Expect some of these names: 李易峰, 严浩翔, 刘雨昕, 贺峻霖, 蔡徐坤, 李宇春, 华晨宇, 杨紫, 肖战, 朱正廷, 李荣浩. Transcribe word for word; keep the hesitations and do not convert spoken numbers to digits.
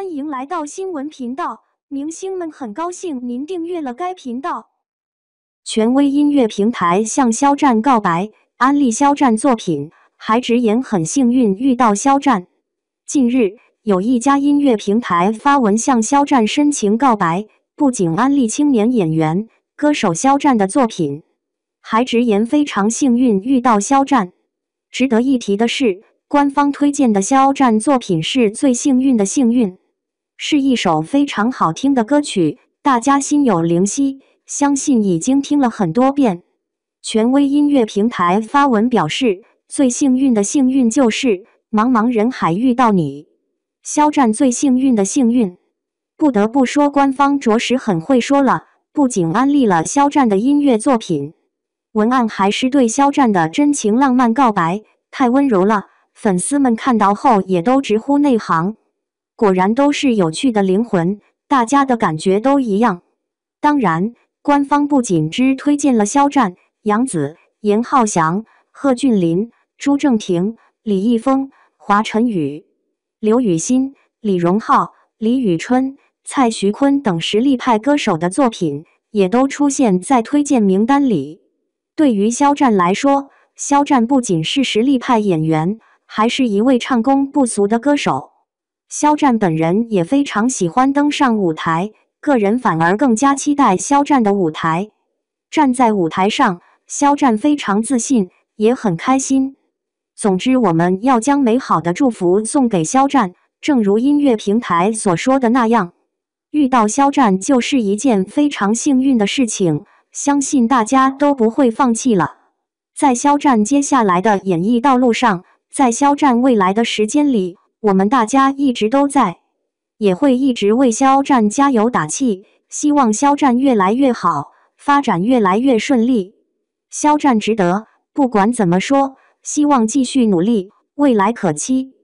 欢迎来到新闻频道，明星们很高兴您订阅了该频道。权威音乐平台向肖战告白，安利肖战作品，还直言很幸运遇到肖战。近日，有一家音乐平台发文向肖战深情告白，不仅安利青年演员、歌手肖战的作品，还直言非常幸运遇到肖战。值得一提的是，官方推荐的肖战作品是《最幸运的幸运》，是一首非常好听的歌曲，大家心有灵犀，相信已经听了很多遍。权威音乐平台发文表示，最幸运的幸运就是茫茫人海遇到你，肖战最幸运的幸运。不得不说，官方着实很会说了，不仅安利了肖战的音乐作品，文案还是对肖战的真情浪漫告白，太温柔了。粉丝们看到后也都直呼内行，果然都是有趣的灵魂，大家的感觉都一样。当然，官方不仅只推荐了肖战、杨紫、严浩翔、贺峻霖、朱正廷、李易峰、华晨宇、刘雨昕、李荣浩、李宇春、蔡徐坤等实力派歌手的作品，也都出现在推荐名单里。对于肖战来说，肖战不仅是实力派演员，还是一位唱功不俗的歌手。肖战本人也非常喜欢登上舞台，个人反而更加期待肖战的舞台。站在舞台上，肖战非常自信，也很开心。总之，我们要将美好的祝福送给肖战，正如音乐平台所说的那样，遇到肖战就是一件非常幸运的事情，相信大家都不会放弃了。在肖战接下来的演艺道路上，在肖战未来的时间里，我们大家一直都在，也会一直为肖战加油打气，希望肖战越来越好，发展越来越顺利。肖战值得，不管怎么说，希望继续努力，未来可期。